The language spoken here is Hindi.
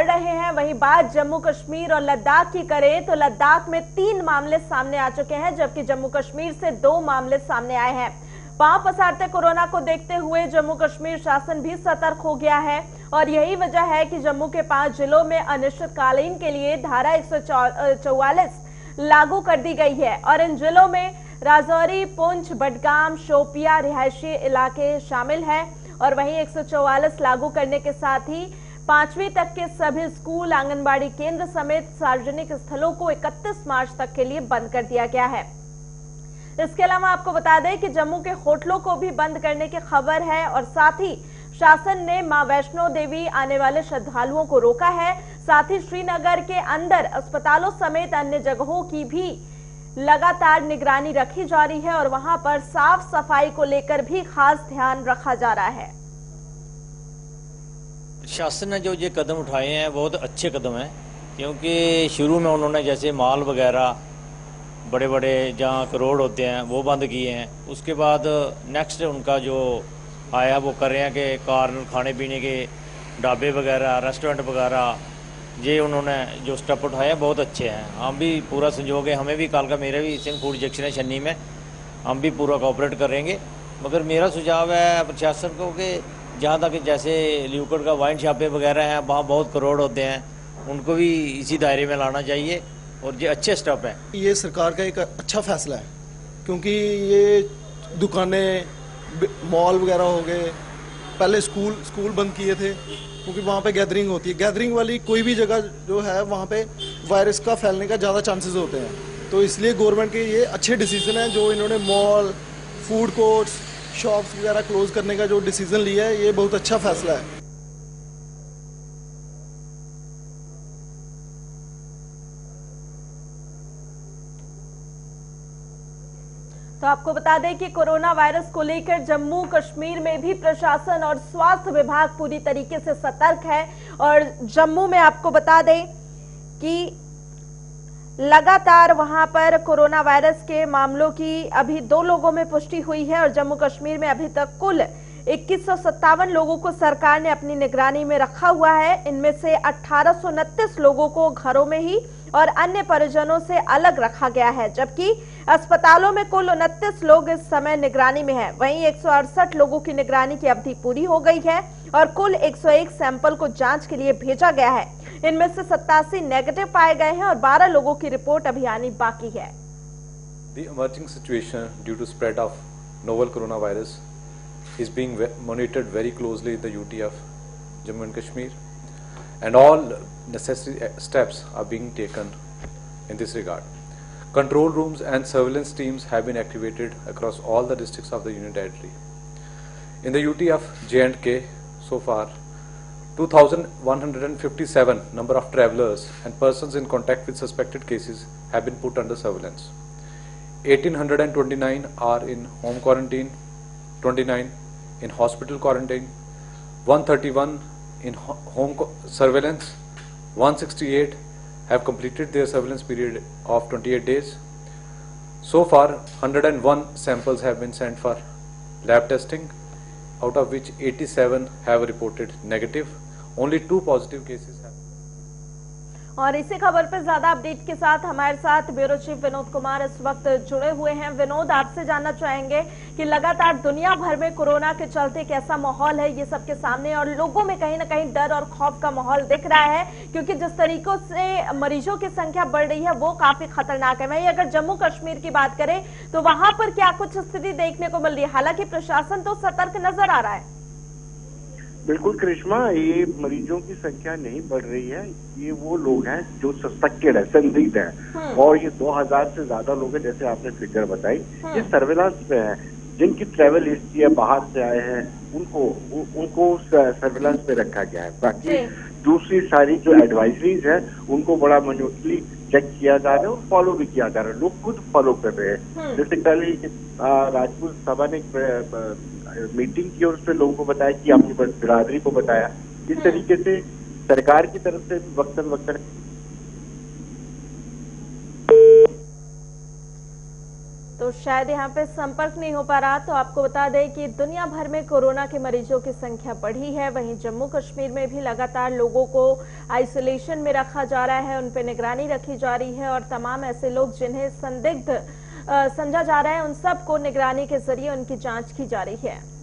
रहे हैं। वहीं बात जम्मू कश्मीर और लद्दाख की करें तो लद्दाख में 3 मामले सामने आ चुके हैं, जबकि जम्मू कश्मीर से 2 मामले सामने आए हैं। पांव पसारते कोरोना को देखते हुए जम्मू कश्मीर शासन भी सतर्क हो गया है और यही वजह है कि जम्मू के 5 जिलों में अनिश्चितकालीन के लिए धारा 144 लागू कर दी गई है और इन जिलों में राजौरी, पुंछ, बडगाम, शोपिया रिहायशी इलाके शामिल है। और वहीं 144 लागू करने के साथ ही 5वीं तक के सभी स्कूल, आंगनबाड़ी केंद्र समेत सार्वजनिक स्थलों को 31 मार्च तक के लिए बंद कर दिया गया है। इसके अलावा आपको बता दें कि जम्मू के होटलों को भी बंद करने की खबर है और साथ ही शासन ने मां वैष्णो देवी आने वाले श्रद्धालुओं को रोका है। साथ ही श्रीनगर के अंदर अस्पतालों समेत अन्य जगहों की भी लगातार निगरानी रखी जा रही है और वहां पर साफ सफाई को लेकर भी खास ध्यान रखा जा रहा है। शासन ने जो ये कदम उठाए हैं बहुत अच्छे कदम हैं, क्योंकि शुरू में उन्होंने जैसे माल वगैरह बड़े बड़े जहाँ करोड़ होते हैं वो बंद किए हैं। उसके बाद नेक्स्ट उनका जो आया वो कर रहे हैं कि कार्नर खाने पीने के ढाबे वगैरह, रेस्टोरेंट वगैरह, ये उन्होंने जो स्टेप उठाए हैं बहुत अच्छे हैं। हम भी पूरा संजोग है, हमें भी कालका मेरे भी सिंह फूड जंक्शन है छन्नी में, हम भी पूरा कोऑपरेट करेंगे। मगर मेरा सुझाव है प्रशासन को कि जहाँ तक जैसे ल्यूकड़ का वाइन शॉपें वगैरह हैं वहाँ बहुत करोड़ होते हैं, उनको भी इसी दायरे में लाना चाहिए और ये अच्छे स्टेप हैं। ये सरकार का एक अच्छा फैसला है क्योंकि ये दुकानें, मॉल वगैरह हो गए, पहले स्कूल बंद किए थे क्योंकि वहाँ पे गैदरिंग होती है। गैदरिंग वाली कोई भी जगह जो है वहाँ पे वायरस का फैलने का ज़्यादा चांसेस होते हैं, तो इसलिए गवर्नमेंट के ये अच्छे डिसीजन हैं जो इन्होंने मॉल, फूड कोर्ट्स, शॉप्स वगैरह क्लोज करने का जो डिसीजन लिया है ये बहुत अच्छा फैसला है। तो आपको बता दें कि कोरोना वायरस को लेकर जम्मू कश्मीर में भी प्रशासन और स्वास्थ्य विभाग पूरी तरीके से सतर्क है। और जम्मू में आपको बता दें कि लगातार वहां पर कोरोना वायरस के मामलों की अभी 2 लोगों में पुष्टि हुई है और जम्मू कश्मीर में अभी तक कुल 2157 लोगों को सरकार ने अपनी निगरानी में रखा हुआ है। इनमें से 1829 लोगों को घरों में ही और अन्य परिजनों से अलग रखा गया है, जबकि अस्पतालों में कुल 29 लोग इस समय निगरानी में हैं। वहीं 168 लोगों की निगरानी की अवधि पूरी हो गई है और कुल 101 सैंपल को जांच के लिए भेजा गया है। इनमें से 87 नेगेटिव पाए गए हैं और 12 लोगों की रिपोर्ट अभी आनी बाकी है। The emerging situation due to spread of novel coronavirus is being monitored very closely in the UT of Jammu and Kashmir, and all necessary steps are being taken in this regard. Control rooms and surveillance teams have been activated across all the districts of the Union Territory. In the UT of J&K, so far 2,157 number of travelers and persons in contact with suspected cases have been put under surveillance. 1,829 are in home quarantine, 29 in hospital quarantine, 131 in home surveillance, 168 have completed their surveillance period of 28 days. So far, 101 samples have been sent for lab testing, out of which 87 have reported negative. Only 2 positive cases have. और इसी खबर पर ज्यादा अपडेट के साथ हमारे साथ ब्यूरो चीफ विनोद कुमार इस वक्त जुड़े हुए हैं। विनोद, आपसे जानना चाहेंगे कि लगातार दुनिया भर में कोरोना के चलते कैसा माहौल है, ये सबके सामने, और लोगों में कहीं ना कहीं डर और खौफ का माहौल दिख रहा है क्योंकि जिस तरीकों से मरीजों की संख्या बढ़ रही है वो काफी खतरनाक है। वहीं अगर जम्मू कश्मीर की बात करें तो वहां पर क्या कुछ स्थिति देखने को मिल रही है? हालांकि प्रशासन तो सतर्क नजर आ रहा है। बिल्कुल करिश्मा, ये मरीजों की संख्या नहीं बढ़ रही है, ये वो लोग हैं जो सस्पेक्टेड है, संदिग्ध है, और ये 2000 से ज्यादा लोग हैं जैसे आपने फिगर बताई, ये सर्वेलांस पे है। जिनकी ट्रेवल हिस्ट्री है, बाहर से आए हैं, उनको सर्वेलांस पे रखा गया है। बाकी दूसरी सारी जो एडवाइजरीज है उनको बड़ा मिनटली चेक किया जा रहा है और फॉलो भी किया जा रहा है, लोग खुद फॉलो कर रहे हैं। जैसे कल राजपूत सभा ने मीटिंग की और उसमें लोगों को बताया कि आपकी बिरादरी को बताया। इस तरीके से सरकार की तरफ से वक्तन वक्तन तो शायद यहाँ पे संपर्क नहीं हो पा रहा। तो आपको बता दें कि दुनिया भर में कोरोना के मरीजों की संख्या बढ़ी है, वहीं जम्मू कश्मीर में भी लगातार लोगों को आइसोलेशन में रखा जा रहा है, उन पर निगरानी रखी जा रही है और तमाम ऐसे लोग जिन्हें संदिग्ध समझा जा रहा है उन सबको निगरानी के जरिए उनकी जांच की जा रही है।